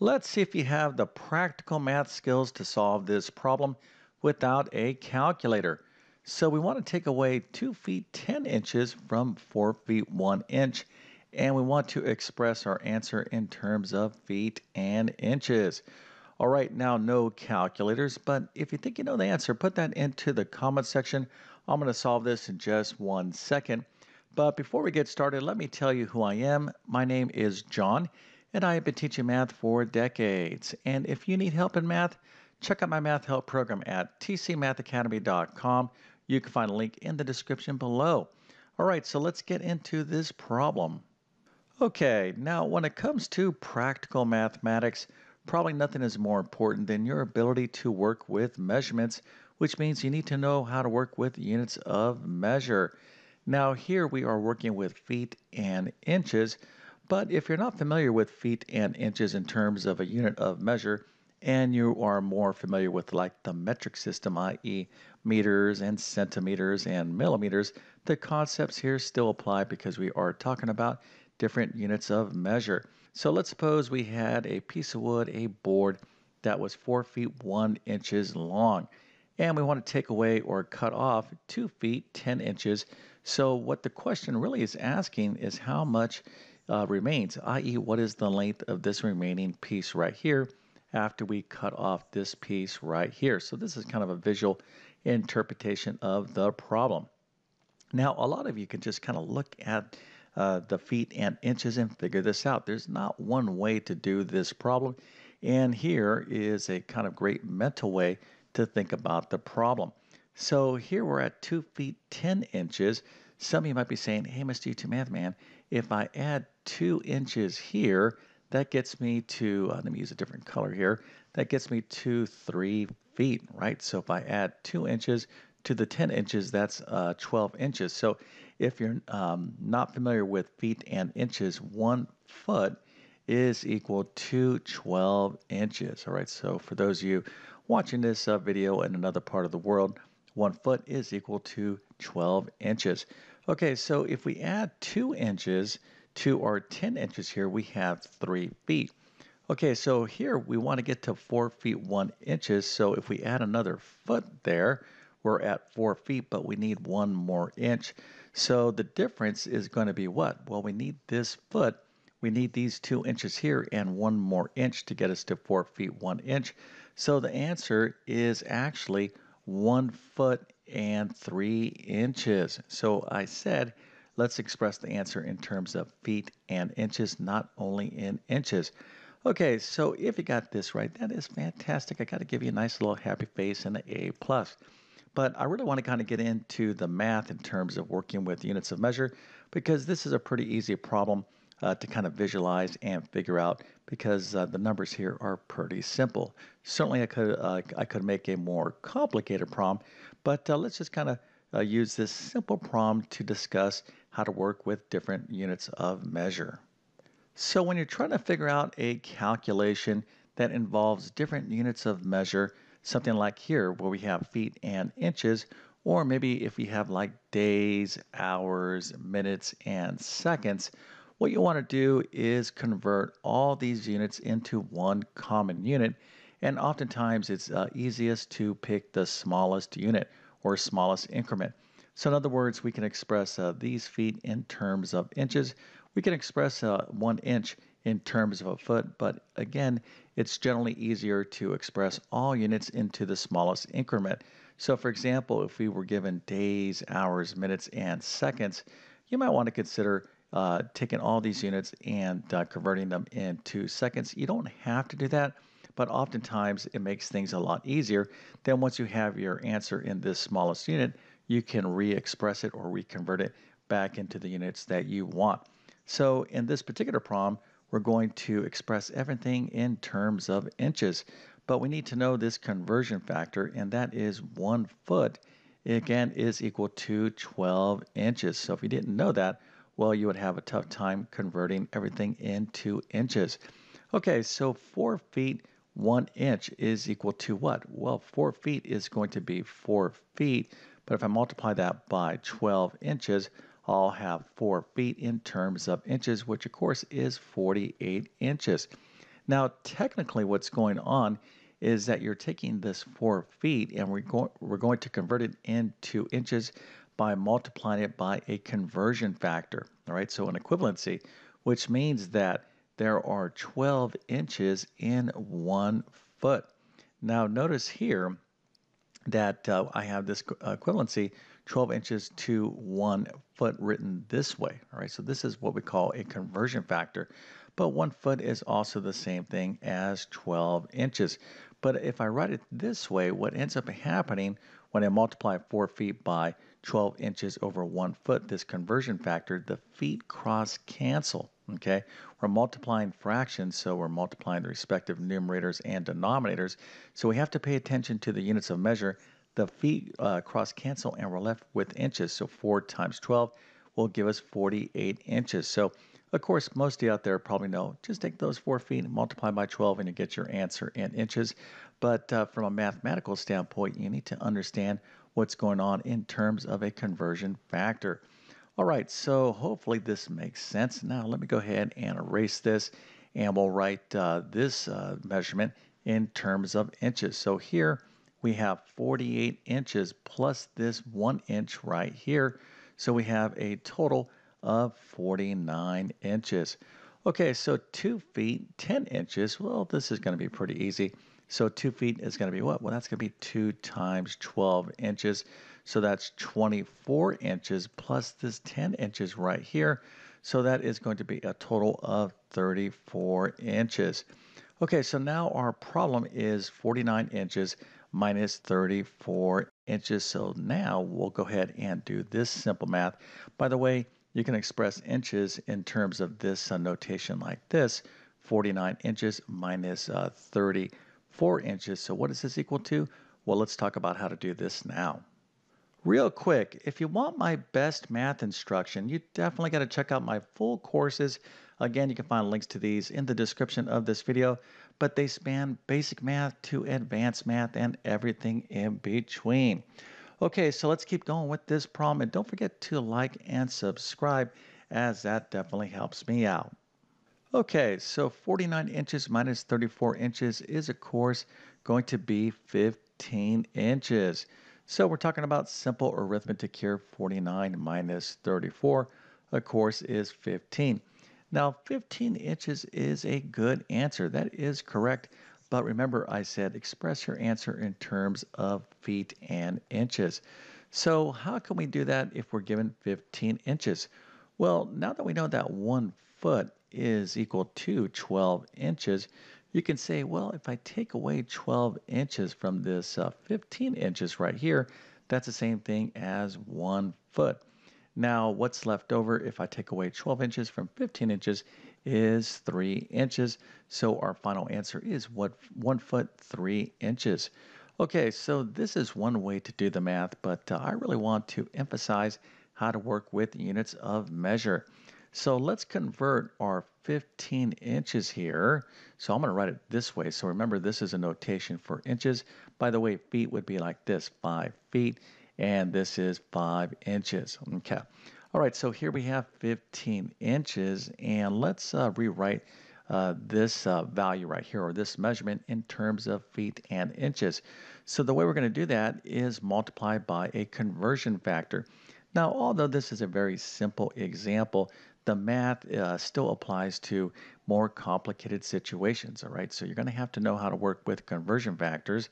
Let's see if you have the practical math skills to solve this problem without a calculator. So we want to take away 2 feet 10 inches from 4 feet 1 inch. And we want to express our answer in terms of feet and inches. All right, now no calculators, but if you think you know the answer, put that into the comment section. I'm going to solve this in just 1 second. But before we get started, let me tell you who I am. My name is John, and I have been teaching math for decades. And if you need help in math, check out my math help program at tcmathacademy.com. You can find a link in the description below. All right, so let's get into this problem. Okay, now when it comes to practical mathematics, probably nothing is more important than your ability to work with measurements, which means you need to know how to work with units of measure. Now here we are working with feet and inches, but if you're not familiar with feet and inches in terms of a unit of measure, and you are more familiar with like the metric system, i.e. meters and centimeters and millimeters, the concepts here still apply because we are talking about different units of measure. So let's suppose we had a piece of wood, a board that was 4 feet 1 inch long, and we want to take away or cut off 2 feet 10 inches. So what the question really is asking is how much remains, i.e. what is the length of this remaining piece right here after we cut off this piece right here. So this is kind of a visual interpretation of the problem. Now a lot of you can just kind of look at the feet and inches and figure this out. There's not one way to do this problem, and here is a kind of great mental way to think about the problem. So here we're at 2 feet 10 inches. Some of you might be saying, hey, Mr. YouTube Math Man, if I add 2 inches here, that gets me to, let me use a different color here, that gets me to 3 feet, right? So if I add 2 inches to the 10 inches, that's 12 inches. So if you're not familiar with feet and inches, 1 foot is equal to 12 inches. All right, so for those of you watching this video in another part of the world, 1 foot is equal to 12 inches. Okay, so if we add 2 inches to our 10 inches here, we have 3 feet. Okay, so here we want to get to 4 feet 1 inch. So if we add another foot there, we're at 4 feet, but we need 1 more inch. So the difference is going to be what? Well, we need this foot. We need these 2 inches here and 1 more inch to get us to 4 feet 1 inch. So the answer is actually 1 foot and 3 inches. So I said, let's express the answer in terms of feet and inches, not only in inches. Okay, so if you got this right, that is fantastic. I got to give you a nice little happy face and an A+. But I really want to kind of get into the math in terms of working with units of measure, because this is a pretty easy problem to kind of visualize and figure out, because the numbers here are pretty simple. Certainly I could make a more complicated problem, but let's just kind of use this simple problem to discuss how to work with different units of measure. So when you're trying to figure out a calculation that involves different units of measure, something like here where we have feet and inches, or maybe if you have like days, hours, minutes, and seconds, what you want to do is convert all these units into one common unit. And oftentimes it's easiest to pick the smallest unit or smallest increment. So in other words, we can express these feet in terms of inches. We can express 1 inch in terms of a foot, but again, it's generally easier to express all units into the smallest increment. So for example, if we were given days, hours, minutes, and seconds, you might want to consider taking all these units and converting them into seconds. You don't have to do that, but oftentimes it makes things a lot easier. Then once you have your answer in this smallest unit, you can re-express it or reconvert it back into the units that you want. So in this particular problem, we're going to express everything in terms of inches, but we need to know this conversion factor, and that is 1 foot, again, is equal to 12 inches. So if you didn't know that, well, you would have a tough time converting everything into inches. Okay, so 4 feet 1 inch is equal to what? Well, 4 feet is going to be 4 feet, but if I multiply that by 12 inches, I'll have 4 feet in terms of inches, which of course is 48 inches. Now, technically what's going on is that you're taking this 4 feet and we're going to convert it into inches by multiplying it by a conversion factor, all right? So an equivalency, which means that there are 12 inches in 1 foot. Now notice here that I have this equivalency, 12 inches to 1 foot, written this way, all right? So this is what we call a conversion factor. But 1 foot is also the same thing as 12 inches. But if I write it this way, what ends up happening when I multiply 4 feet by 12 inches over 1 foot, this conversion factor, the feet cross cancel, okay? We're multiplying fractions, so we're multiplying the respective numerators and denominators. So we have to pay attention to the units of measure. The feet cross cancel and we're left with inches. So 4 times 12 will give us 48 inches. So of course, most of you out there probably know, just take those 4 feet and multiply by 12 and you get your answer in inches. But from a mathematical standpoint, you need to understand what's going on in terms of a conversion factor. All right, so hopefully this makes sense. Now let me go ahead and erase this and we'll write this measurement in terms of inches. So here we have 48 inches plus this 1 inch right here. So we have a total of 49 inches. Okay, so 2 feet 10 inches, well, this is going to be pretty easy. So 2 feet is going to be what? Well, that's going to be 2 times 12 inches, so that's 24 inches plus this 10 inches right here, so that is going to be a total of 34 inches. Okay, so now our problem is 49 inches minus 34 inches. So now we'll go ahead and do this simple math. By the way, you can express inches in terms of this notation like this, 49 inches minus 34 inches. So what is this equal to? Well, let's talk about how to do this now. Real quick, if you want my best math instruction, you definitely got to check out my full courses. Again, you can find links to these in the description of this video, but they span basic math to advanced math and everything in between. Okay, so let's keep going with this problem, and don't forget to like and subscribe, as that definitely helps me out. Okay, so 49 inches minus 34 inches is, of course, going to be 15 inches. So we're talking about simple arithmetic here. 49 minus 34, of course, is 15. Now, 15 inches is a good answer. That is correct. But remember, I said express your answer in terms of feet and inches. So how can we do that if we're given 15 inches? Well, now that we know that 1 foot is equal to 12 inches, you can say, well, if I take away 12 inches from this 15 inches right here, that's the same thing as 1 foot. Now, what's left over if I take away 12 inches from 15 inches is 3 inches. So our final answer is what? 1 foot, 3 inches. Okay, so this is one way to do the math, but I really want to emphasize how to work with units of measure. So let's convert our 15 inches here. So I'm going to write it this way. So remember, this is a notation for inches. By the way, feet would be like this, 5 feet. And this is 5 inches. Okay. All right, so here we have 15 inches, and let's rewrite this value right here, or this measurement, in terms of feet and inches. So the way we're going to do that is multiply by a conversion factor. Now, although this is a very simple example, the math still applies to more complicated situations, all right? So you're going to have to know how to work with conversion factors.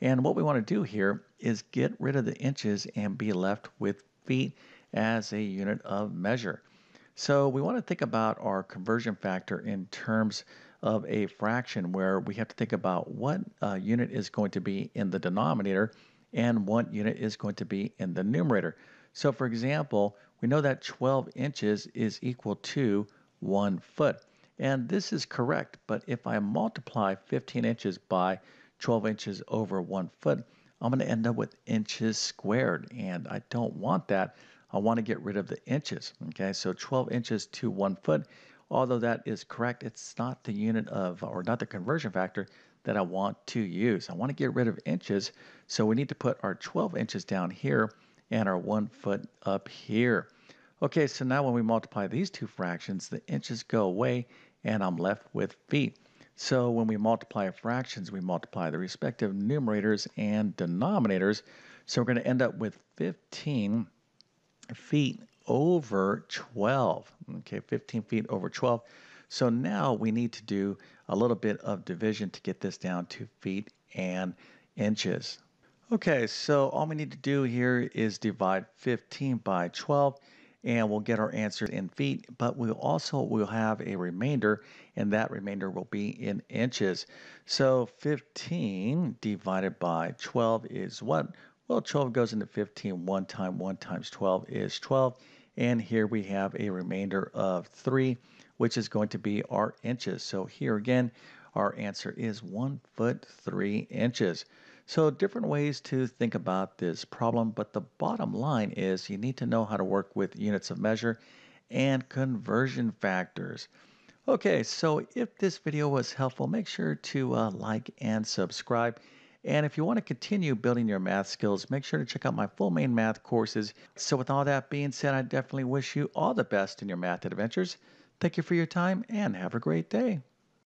And what we want to do here is get rid of the inches and be left with feet as a unit of measure. So we want to think about our conversion factor in terms of a fraction, where we have to think about what unit is going to be in the denominator and what unit is going to be in the numerator. So for example, we know that 12 inches is equal to 1 foot. And this is correct, but if I multiply 15 inches by 12 inches over 1 foot, I'm going to end up with inches squared, and I don't want that. I want to get rid of the inches, okay? So 12 inches to 1 foot, although that is correct, it's not the unit of, or not the conversion factor that I want to use. I want to get rid of inches, so we need to put our 12 inches down here and our 1 foot up here. Okay, so now when we multiply these two fractions, the inches go away, and I'm left with feet. So when we multiply fractions, we multiply the respective numerators and denominators. So we're going to end up with 15 feet over 12. Okay, 15 feet over 12. So now we need to do a little bit of division to get this down to feet and inches. Okay, so all we need to do here is divide 15 by 12, and we'll get our answer in feet, but we'll also have a remainder, and that remainder will be in inches. So 15 divided by 12 is what? Well, 12 goes into 15 one time. 1 times 12 is 12, and here we have a remainder of 3, which is going to be our inches. So here again, our answer is 1 foot 3 inches. So different ways to think about this problem, but the bottom line is you need to know how to work with units of measure and conversion factors. Okay, so if this video was helpful, make sure to like and subscribe. And if you want to continue building your math skills, make sure to check out my full main math courses. So with all that being said, I definitely wish you all the best in your math adventures. Thank you for your time and have a great day.